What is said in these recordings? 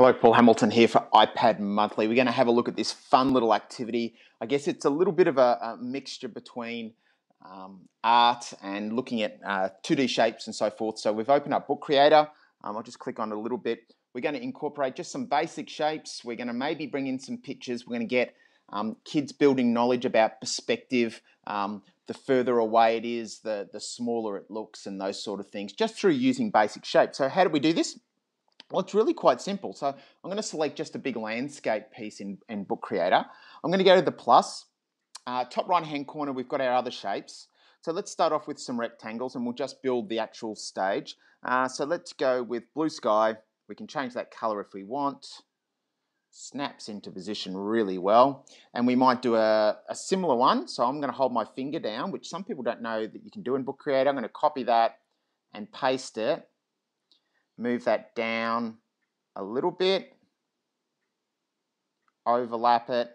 Hello, Paul Hamilton here for iPad Monthly. We're going to have a look at this fun little activity. I guess it's a little bit of a mixture between art and looking at 2D shapes and so forth. So we've opened up Book Creator. I'll just click on it a little bit. We're going to incorporate just some basic shapes. We're going to maybe bring in some pictures. We're going to get kids building knowledge about perspective. The further away it is, the smaller it looks and those sort of things, just through using basic shapes. So how do we do this? Well, it's really quite simple. So I'm going to select just a big landscape piece in Book Creator. I'm going to go to the plus. Top right-hand corner, we've got our other shapes. So let's start off with some rectangles and we'll just build the actual stage. So let's go with blue sky. We can change that color if we want. Snaps into position really well. And we might do a similar one. So I'm going to hold my finger down, which some people don't know that you can do in Book Creator. I'm going to copy that and paste it. Move that down a little bit, overlap it,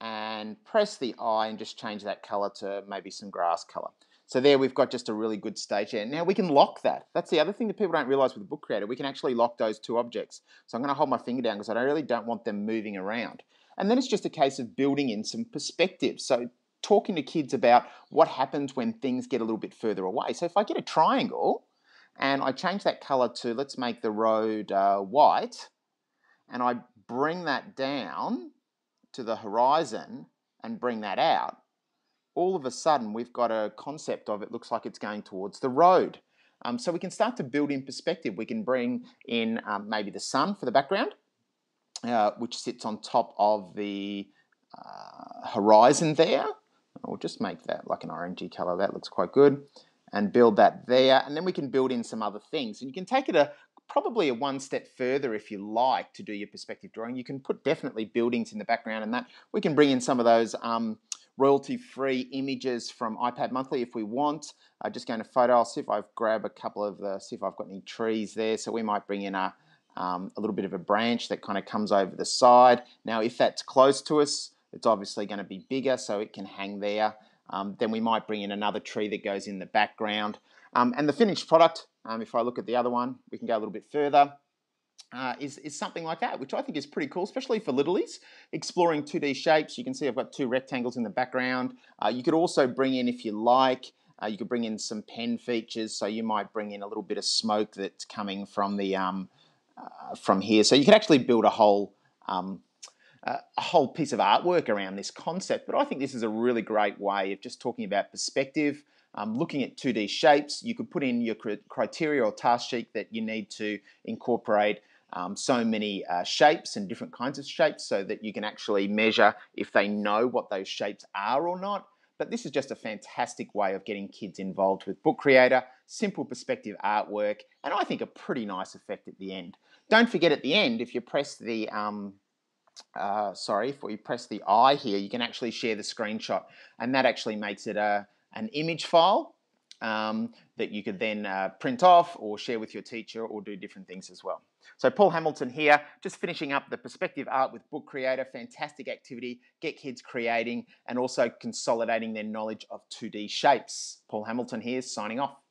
and press the eye and just change that color to maybe some grass color. So there we've got just a really good stage there. Now we can lock that. That's the other thing that people don't realize with Book Creator. We can actually lock those two objects. So I'm going to hold my finger down because I really don't want them moving around. And then it's just a case of building in some perspective. So talking to kids about what happens when things get a little bit further away. So if I get a triangle, and I change that color to, let's make the road white, and I bring that down to the horizon and bring that out, all of a sudden we've got a concept of it looks like it's going towards the road. So we can start to build in perspective. We can bring in maybe the sun for the background, which sits on top of the horizon there. We'll just make that like an orangey color. That looks quite good. And build that there, and then we can build in some other things. And you can take it probably a one step further if you like to do your perspective drawing. You can put definitely buildings in the background and that. We can bring in some of those royalty-free images from iPad Monthly if we want. I'm just going to photo. I'll see if I've grabbed a couple of the, see if I've got any trees there. So we might bring in a little bit of a branch that kind of comes over the side. Now, if that's close to us, it's obviously going to be bigger, so it can hang there. Then we might bring in another tree that goes in the background. And the finished product, if I look at the other one, we can go a little bit further, is something like that, which I think is pretty cool, especially for littlies, exploring 2D shapes. You can see I've got two rectangles in the background. You could also bring in, if you like, you could bring in some pen features. So you might bring in a little bit of smoke that's coming from the from here. So you could actually build a whole piece of artwork around this concept, but I think this is a really great way of just talking about perspective, looking at 2D shapes. You could put in your criteria or task sheet that you need to incorporate so many shapes and different kinds of shapes so that you can actually measure if they know what those shapes are or not. But this is just a fantastic way of getting kids involved with Book Creator, simple perspective artwork, and I think a pretty nice effect at the end. Don't forget at the end, if you press the if we press the I here, you can actually share the screenshot, and that actually makes it an image file that you could then print off or share with your teacher or do different things as well. So Paul Hamilton here, just finishing up the perspective art with Book Creator. Fantastic activity, get kids creating and also consolidating their knowledge of 2D shapes. Paul Hamilton here, signing off.